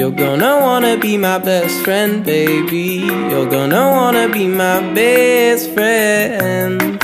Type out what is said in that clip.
You're gonna wanna be my best friend, baby. You're gonna wanna be my best friend.